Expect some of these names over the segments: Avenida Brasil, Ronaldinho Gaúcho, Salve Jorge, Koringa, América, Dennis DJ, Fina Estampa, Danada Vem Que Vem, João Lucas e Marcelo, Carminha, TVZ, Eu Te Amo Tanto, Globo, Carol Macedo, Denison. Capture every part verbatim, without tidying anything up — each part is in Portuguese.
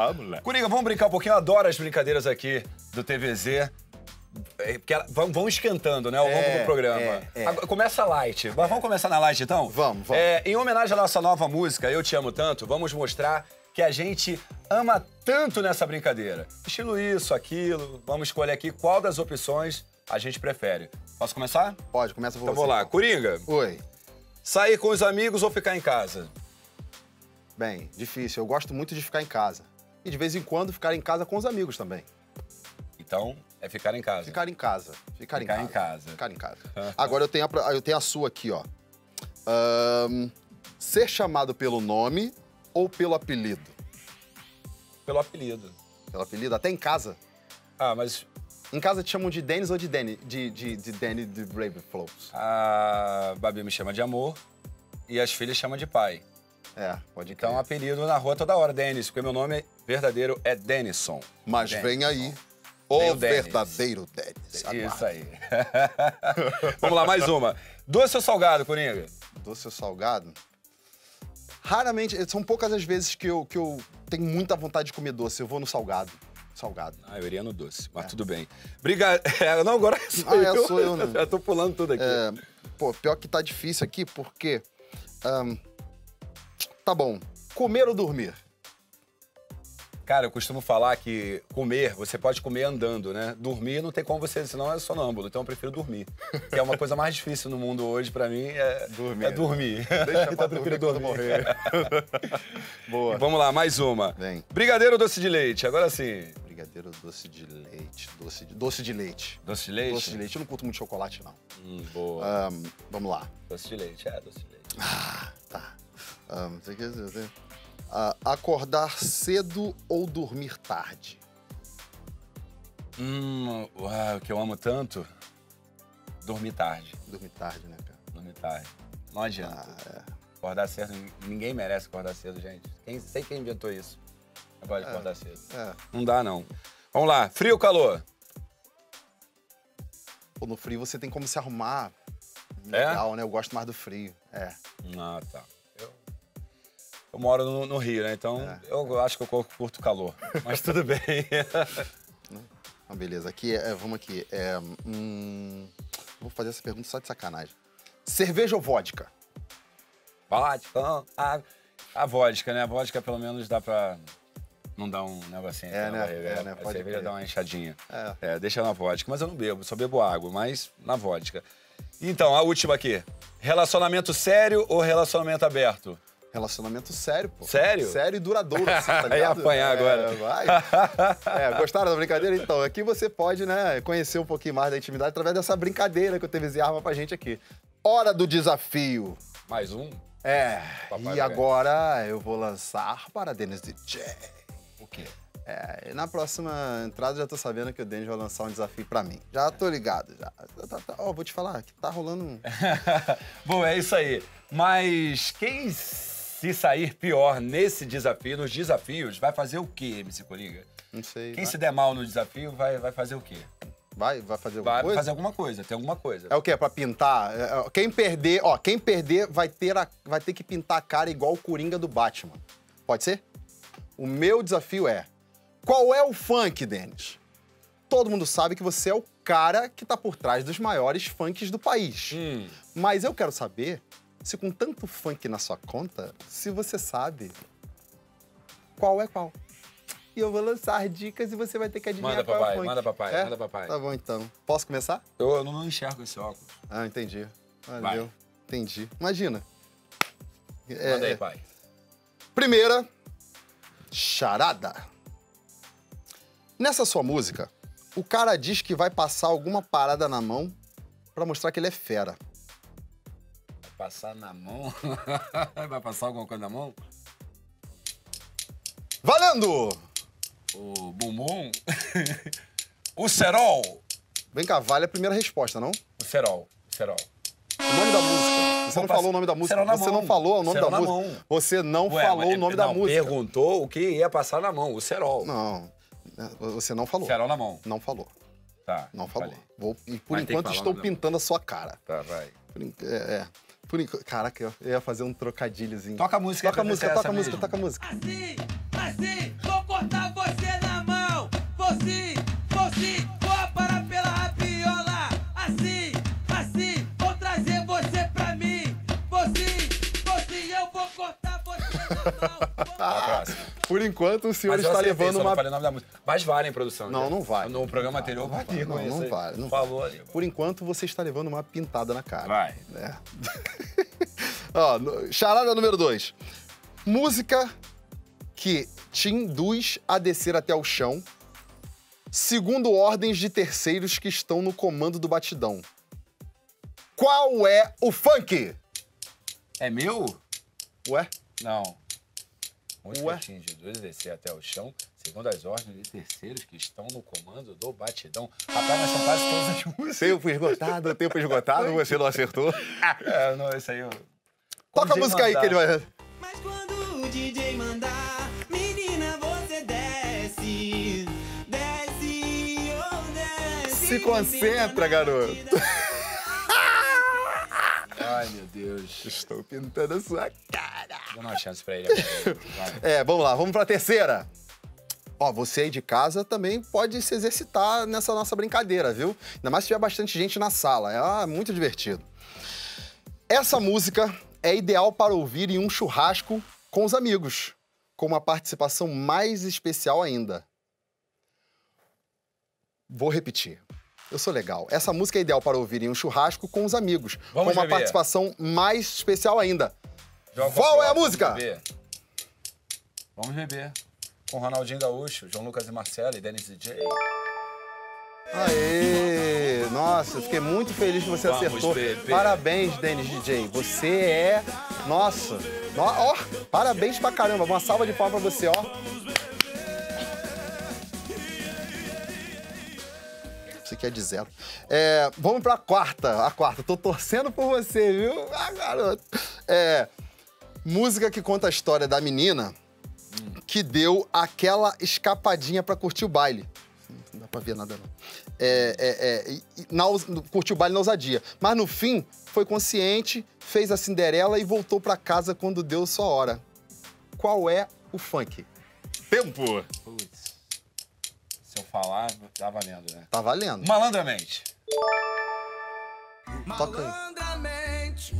Ah, moleque. Coringa, vamos brincar um pouquinho. Eu adoro as brincadeiras aqui do T V Z. Porque vão esquentando, né, ao longo é, do programa. É, é. Começa light. Mas vamos começar na light, então? Vamos, vamos. É, em homenagem à nossa nova música, Eu Te Amo Tanto, vamos mostrar que a gente ama tanto nessa brincadeira. Estilo isso, aquilo. Vamos escolher aqui qual das opções a gente prefere. Posso começar? Pode, começa por então, você. Então vamos lá. Coringa. Oi. Sair com os amigos ou ficar em casa? Bem, difícil. Eu gosto muito de ficar em casa. E de vez em quando ficar em casa com os amigos também. Então... É ficar em casa. Ficar em casa. Ficar, ficar em, casa. em casa. Ficar em casa. Agora eu tenho a, eu tenho a sua aqui, ó. Um, ser chamado pelo nome ou pelo apelido? Pelo apelido. Pelo apelido? Até em casa? Ah, mas... Em casa te chamam de Dennis ou de Danny? De, de, de Danny de Ravenflows. A Babi me chama de amor e as filhas chamam de pai. É, pode crer. Então apelido na rua toda hora, Dennis, porque meu nome verdadeiro é Denison. Mas Denison. Vem aí... O verdadeiro Dennis. Isso aí. Vamos lá, mais uma. Doce ou salgado, Coringa? Doce ou salgado? Raramente, são poucas as vezes que eu, que eu tenho muita vontade de comer doce. Eu vou no salgado. Salgado. Ah, eu iria no doce, mas é. Tudo bem. Obrigado. É, não, agora sou ah, eu. É, sou eu, né? Eu tô pulando tudo aqui. É, pô, pior que tá difícil aqui, porque... Um, tá bom. Comer ou dormir? Cara, eu costumo falar que comer, você pode comer andando, né? Dormir não tem como você, senão é sonâmbulo, então eu prefiro dormir. Que é uma coisa mais difícil no mundo hoje pra mim, é dormir. É dormir. Deixa então eu prefiro dormir. Morrer. Boa. E vamos lá, mais uma. Vem. Brigadeiro ou doce de leite? Agora sim. Brigadeiro ou doce de leite? Doce de... doce de leite. Doce de leite? Doce de leite. Eu não curto muito chocolate, não. Hum, boa. Um, vamos lá. Doce de leite, é, doce de leite. Ah, tá. Um, você quer dizer... Uh, acordar cedo ou dormir tarde? Hum, uau, que eu amo tanto. Dormir tarde. Dormir tarde, né, cara? Dormir tarde. Não adianta. Ah, é. Acordar cedo, ninguém merece acordar cedo, gente. Quem, sei quem inventou isso. Eu gosto de acordar cedo. É. Não dá, não. Vamos lá, frio ou calor? Pô, no frio você tem como se arrumar. Legal, é? Né? Eu gosto mais do frio. É. Ah, tá. Eu moro no, no Rio, né? Então é. eu acho que eu curto calor. Mas tudo bem. Ah, beleza, aqui é, vamos aqui. É, hum, vou fazer essa pergunta só de sacanagem. Cerveja ou vodka? Vodka, a, a vodka, né? A vodka pelo menos dá pra não dar um negocinho. É, né? Barriga, é, né? A cerveja crer. Dá uma enxadinha. É. É, deixa na vodka, mas eu não bebo, só bebo água, mas na vodka. Então, a última aqui. Relacionamento sério ou relacionamento aberto? Relacionamento sério, pô. Sério? Sério e duradouro, assim, tá ligado? Ia apanhar é, agora. Vai. É, gostaram da brincadeira? Então, aqui você pode, né, conhecer um pouquinho mais da intimidade através dessa brincadeira que o T V Z arma pra gente aqui. Hora do desafio. Mais um? É. Papai e agora eu vou lançar para Dennis D J. O quê? É, na próxima entrada já tô sabendo que o Dennis vai lançar um desafio pra mim. Já tô ligado, já. Ó, tá, tá. Oh, vou te falar, que tá rolando um... Bom, é isso aí. Mas quem... Se sair pior nesse desafio, nos desafios, vai fazer o quê, M C Coringa? Não sei. Quem vai. Se der mal no desafio vai, vai fazer o quê? Vai, vai fazer alguma vai coisa? Vai fazer alguma coisa, tem alguma coisa. É o quê? É pra pintar? Quem perder, ó, quem perder vai ter, a, vai ter que pintar a cara igual o Coringa do Batman. Pode ser? O meu desafio é... Qual é o funk, Dennis? Todo mundo sabe que você é o cara que tá por trás dos maiores funks do país. Hum. Mas eu quero saber... Se com tanto funk na sua conta, se você sabe qual é qual. E eu vou lançar dicas e você vai ter que adivinhar manda, qual papai, é o funk. Manda papai, é? Manda papai. Tá bom, então. Posso começar? Eu, eu não enxergo esse óculos. Ah, entendi. Valeu. Vai. Entendi. Imagina. É... Manda aí, pai. Primeira, charada. Nessa sua música, o cara diz que vai passar alguma parada na mão pra mostrar que ele é fera. Passar na mão? Vai passar alguma coisa na mão? Valendo! O bumbum? O cerol! Vem cá, vale a primeira resposta, não? O cerol, o cerol. O nome da música. Você não falou o nome da música. Você não falou o nome da música. Você não falou o nome da música. Perguntou o que ia passar na mão, o cerol. Não, você não falou. Cerol na mão. Não falou. Tá. Não falou. Vou, e por enquanto estou pintando a sua cara. Tá, vai. É, é. Por enquanto. Caraca, eu ia fazer um trocadilhozinho. Toca a música, toca a música, toca a música, toca a música. Assim, assim, vou cortar. Ah, por enquanto, o senhor mas está levando atenção, uma... Não falei o nome da música. Mas vale, em produção. Não, já. Não vale. No programa anterior, eu bati com isso. Não vale. Não falou. Vale. Por enquanto, você está levando uma pintada na cara. Vai. É. Ó, charada número dois. Música que te induz a descer até o chão, segundo ordens de terceiros que estão no comando do batidão. Qual é o funk? É meu? Ué? Não. Música que te induz a descer até o chão, segundo as ordens de terceiros que estão no comando do batidão. Rapaz, mas são quase todas as músicas. Tempo esgotado, tempo esgotado, você não acertou. É, não, isso aí eu... Toca a música aí que ele vai... Mas quando o D J mandar, menina, você desce, desce, oh, desce. Se concentra, garoto. Ai, meu Deus. Estou pintando a sua cara. Dá uma chance pra ele agora. É, vamos lá, vamos pra terceira. Ó, você aí de casa também pode se exercitar nessa nossa brincadeira, viu? Ainda mais se tiver bastante gente na sala. É ah, muito divertido. Essa música é ideal para ouvir em um churrasco com os amigos, com uma participação mais especial ainda. Vou repetir. Eu sou legal. Essa música é ideal para ouvir em um churrasco com os amigos, vamos com uma beber. participação mais especial ainda. Joga Qual é a música? Vamos beber. Vamos beber. Com Ronaldinho Gaúcho, João Lucas e Marcelo e Dennis D J. Aê! Nossa, fiquei muito feliz que você Vamos acertou. Beber. Parabéns, Dennis D J. Você é... Nossa! Ó, oh, parabéns pra caramba. Uma salva de palmas pra você, ó. Você quer de zero. É, vamos pra quarta. A quarta. Tô torcendo por você, viu? Ah, garoto. É, música que conta a história da menina que deu aquela escapadinha pra curtir o baile. Não dá pra ver nada, não. É, é, é, na, curtiu o baile na ousadia. Mas, no fim, foi consciente, fez a Cinderela e voltou pra casa quando deu sua hora. Qual é o funk? Tempo! Putz. Se eu falar, tá valendo, né? Tá valendo. Malandramente. Toca aí. Malandramente,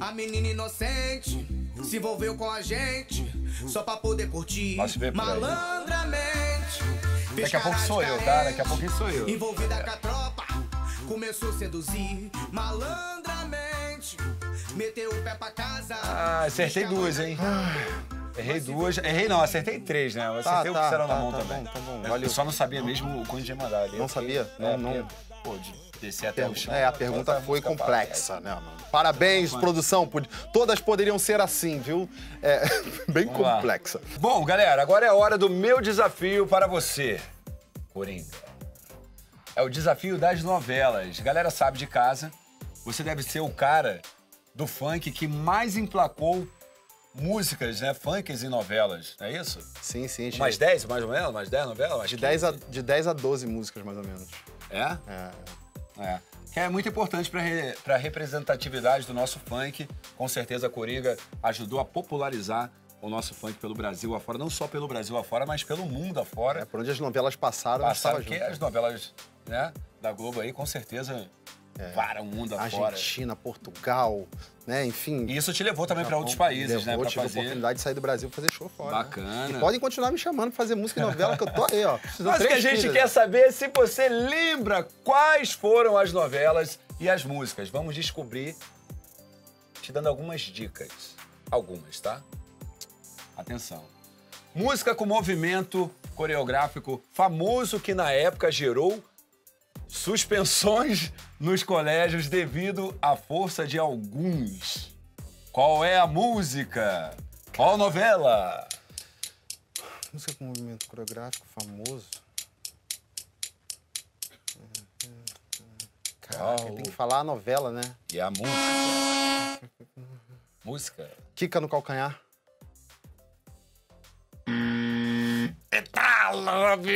a menina inocente se envolveu com a gente só pra poder curtir. Malandramente. Daqui a pouco sou eu, tá? Daqui a pouco sou eu. Envolvida é. com a tropa, começou a seduzir malandramente, meteu o pé pra casa. Ah, acertei duas, hein? Errei duas. Errei não, acertei três, né? Eu acertei tá, o pincel tá, na tá, mão tá, também. Tá bom, tá bom. Valeu. Eu só não sabia mesmo o quanto de mandar ali. Não sabia? Não, é, não. Pô, de descer até o chão. É, a pergunta Nossa, foi complexa, né, mano? Parabéns, Mas... produção. Todas poderiam ser assim, viu? É, bem Vamos complexa. Lá. Bom, galera, agora é a hora do meu desafio para você, Koringa. É o desafio das novelas. Galera sabe de casa, você deve ser o cara do funk que mais emplacou músicas, né? Funks em novelas, não é isso? Sim, sim. Mais gente. dez, mais ou menos? Mais dez novelas? De dez, a, de dez a doze músicas, mais ou menos. É? É. É. Que é muito importante para re... a representatividade do nosso funk. Com certeza a Koringa ajudou a popularizar o nosso funk pelo Brasil afora. Não só pelo Brasil afora, mas pelo mundo afora. É, por onde as novelas passaram, passaram que as novelas né, da Globo aí, com certeza, é. Para o mundo afora. Argentina, Portugal, né, enfim... E isso te levou também para outros países, levou, né? Levou, tive fazer... a oportunidade de sair do Brasil pra fazer show fora. Bacana. Né? E podem continuar me chamando pra fazer música e novela, que eu tô aí, ó. Mas o que a gente filhas. quer saber é se você lembra quais foram as novelas e as músicas. Vamos descobrir te dando algumas dicas. Algumas, tá? Atenção. Música com movimento coreográfico famoso que na época gerou suspensões nos colégios devido à força de alguns. Qual é a música? Qual novela? Música com movimento coreográfico famoso. Caraca, tem que falar a novela, né? E a música? Música? Quica no calcanhar. Hum, tá louco.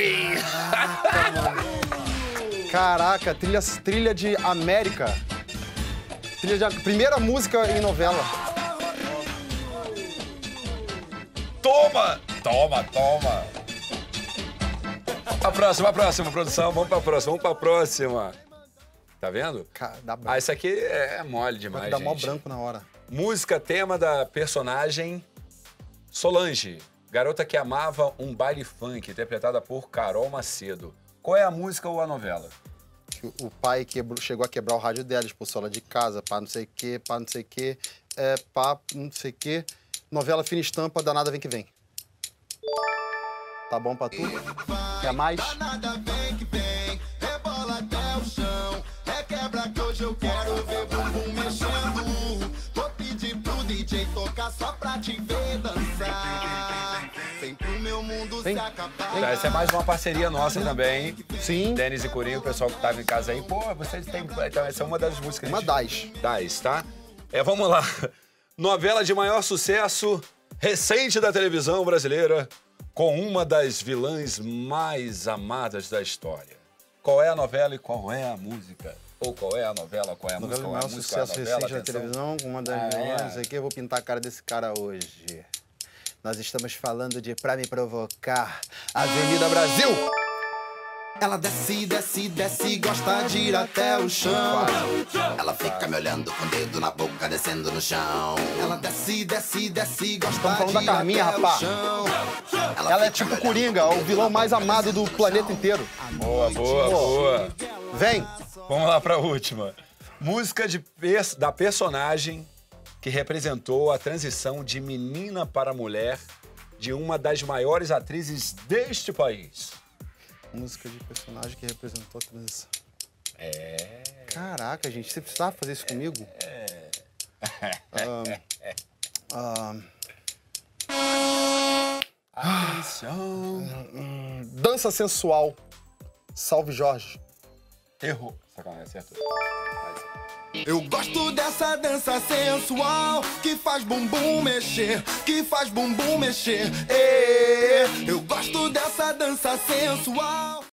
Caraca, trilha, trilha de América. Trilha de, primeira música em novela. Toma! Toma, toma. A próxima, a próxima, produção. Vamos pra próxima, vamos pra próxima. Tá vendo? Cara, dá branco. Ah, isso aqui é mole demais, dá gente. Dá mó branco na hora. Música, tema da personagem Solange, garota que amava um baile funk, interpretada por Carol Macedo. Qual é a música ou a novela? O pai quebrou, chegou a quebrar o rádio dela, expulsou ela de casa, pá não sei o quê, pá não sei o quê, é, pá não sei o quê. Novela Fina Estampa, Danada Vem Que Vem. Tá bom pra tu? Quer mais? Danada vem que vem, rebola até o chão, é quebra que hoje eu quero ver bumbum mexendo. Vou pedir pro D J tocar só pra te ver dançar. Vem. Então, essa é mais uma parceria nossa também. Sim. Dennis e Coringa, o pessoal que tava em casa aí. Pô, vocês têm... Então, essa é uma das músicas. Uma das. Das, tá? É, vamos lá. Novela de maior sucesso recente da televisão brasileira com uma das vilãs mais amadas da história. Qual é a novela e qual é a música? Ou qual é a novela, qual é a novela música? Novela de maior sucesso novela, recente atenção. Da televisão, uma das ah, vilãs, não sei o que. Eu vou pintar a cara desse cara hoje. Nós estamos falando de Pra Me Provocar, Avenida Brasil. Ela desce, desce, desce, gosta de ir até o chão. Ela fica me olhando com o dedo na boca, descendo no chão. Ela desce, desce, desce, gosta de ir até o chão. Estamos falando da Carminha, rapá. Ela, Ela é tipo Coringa, o vilão mais amado do planeta inteiro. Boa, boa, boa. Vem. Vamos lá pra última. Música de pers- da personagem... que representou a transição de menina para mulher de uma das maiores atrizes deste país. Música de personagem que representou a transição. É... Caraca, gente, você precisava fazer isso comigo? É... Um, um... Atenção... Dança sensual. Salve Jorge. Errou. Sacanagem, acertou. Eu gosto dessa dança sensual que faz bumbum mexer, que faz bumbum mexer. Eu gosto dessa dança sensual.